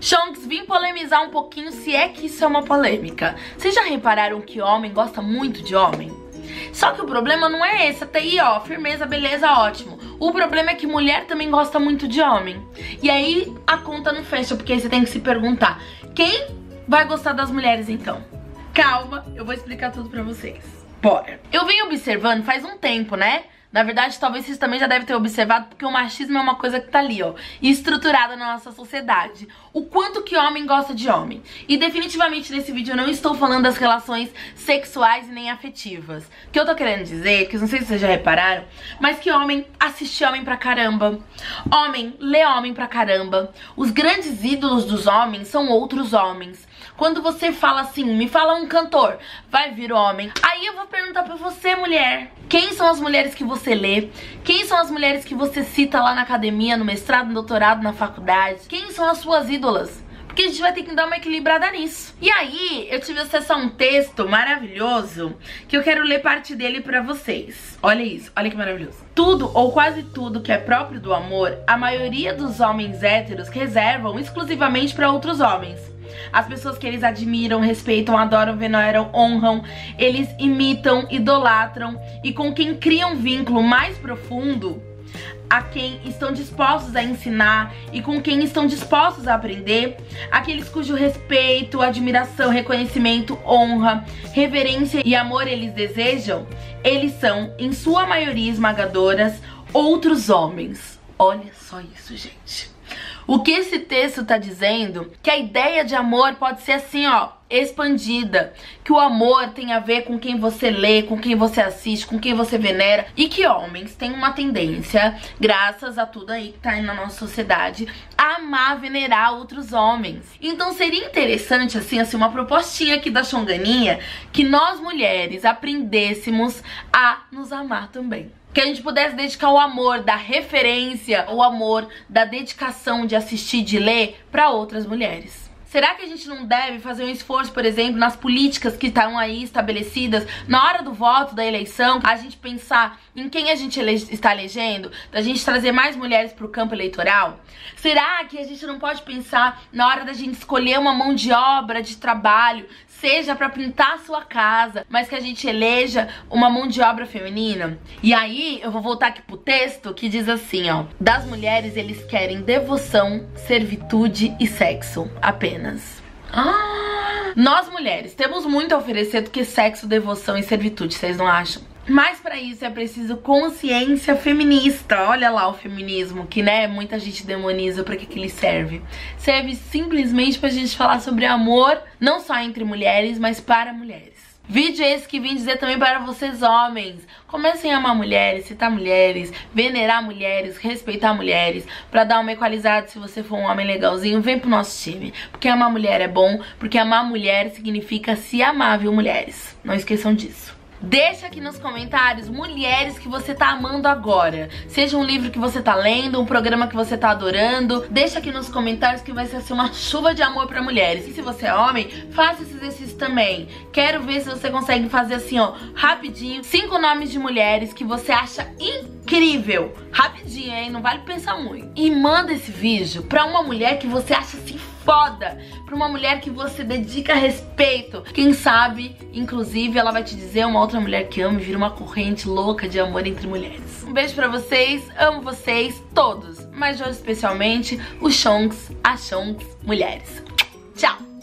Xongs, vim polemizar um pouquinho, se é que isso é uma polêmica. Vocês já repararam que homem gosta muito de homem? Só que o problema não é esse, até aí ó, firmeza, beleza, ótimo. O problema é que mulher também gosta muito de homem. E aí a conta não fecha, porque aí você tem que se perguntar: quem vai gostar das mulheres então? Calma, eu vou explicar tudo pra vocês. Bora! Eu venho observando faz um tempo, né? Na verdade, talvez vocês também já devem ter observado, porque o machismo é uma coisa que tá ali, ó, estruturada na nossa sociedade. O quanto que homem gosta de homem. E definitivamente nesse vídeo eu não estou falando das relações sexuais e nem afetivas. O que eu tô querendo dizer, que eu não sei se vocês já repararam, mas que homem assiste homem pra caramba. Homem lê homem pra caramba. Os grandes ídolos dos homens são outros homens. Quando você fala assim, me fala um cantor, vai vir homem. Aí eu vou perguntar pra você, mulher: quem são as mulheres que você lê? Quem são as mulheres que você cita lá na academia, no mestrado, no doutorado, na faculdade? Quem são as suas ídolas? Porque a gente vai ter que dar uma equilibrada nisso. E aí, eu tive acesso a um texto maravilhoso que eu quero ler parte dele pra vocês. Olha isso, olha que maravilhoso. Tudo ou quase tudo que é próprio do amor, a maioria dos homens héteros reservam exclusivamente pra outros homens. As pessoas que eles admiram, respeitam, adoram, veneram, honram, eles imitam, idolatram, e com quem criam um vínculo mais profundo, a quem estão dispostos a ensinar e com quem estão dispostos a aprender, aqueles cujo respeito, admiração, reconhecimento, honra, reverência e amor eles desejam, eles são, em sua maioria esmagadoras, outros homens. Olha só isso, gente. O que esse texto tá dizendo? Que a ideia de amor pode ser assim, ó, expandida. Que o amor tem a ver com quem você lê, com quem você assiste, com quem você venera. E que homens têm uma tendência, graças a tudo aí que tá aí na nossa sociedade, a amar, venerar outros homens. Então seria interessante, assim uma propostinha aqui da Xonganinha, que nós mulheres aprendêssemos a nos amar também. Que a gente pudesse dedicar o amor da referência, o amor da dedicação de assistir, de ler, para outras mulheres. Será que a gente não deve fazer um esforço, por exemplo, nas políticas que estão aí estabelecidas, na hora do voto, da eleição, a gente pensar em quem a gente está elegendo, da gente trazer mais mulheres para o campo eleitoral? Será que a gente não pode pensar na hora da gente escolher uma mão de obra, de trabalho, seja pra pintar a sua casa, mas que a gente eleja uma mão de obra feminina? E aí, eu vou voltar aqui pro texto que diz assim, ó: das mulheres eles querem devoção, servitude e sexo, apenas. Nós mulheres temos muito a oferecer do que sexo, devoção e servitude, vocês não acham? Mas pra isso é preciso consciência feminista. Olha lá o feminismo, que né, muita gente demoniza. Pra que ele serve? Serve simplesmente pra gente falar sobre amor, não só entre mulheres, mas para mulheres. Vídeo esse que vim dizer também para vocês, homens: comecem a amar mulheres, citar mulheres, venerar mulheres, respeitar mulheres, pra dar uma equalizada. Se você for um homem legalzinho, vem pro nosso time, porque amar mulher é bom, porque amar mulher significa se amar, viu, mulheres? Não esqueçam disso. Deixa aqui nos comentários mulheres que você tá amando agora. Seja um livro que você tá lendo, um programa que você tá adorando. Deixa aqui nos comentários, que vai ser assim uma chuva de amor pra mulheres. E se você é homem, faça esse exercício também. Quero ver se você consegue fazer assim, ó, rapidinho, 5 nomes de mulheres que você acha incrível. Rapidinho, hein? Não vale pensar muito. E manda esse vídeo pra uma mulher que você acha assim foda, pra uma mulher que você dedica respeito. Quem sabe, inclusive, ela vai te dizer, uma outra mulher que ama, e vira uma corrente louca de amor entre mulheres. Um beijo pra vocês, amo vocês todos, mas hoje especialmente os Xongs, a Xongs mulheres. Tchau!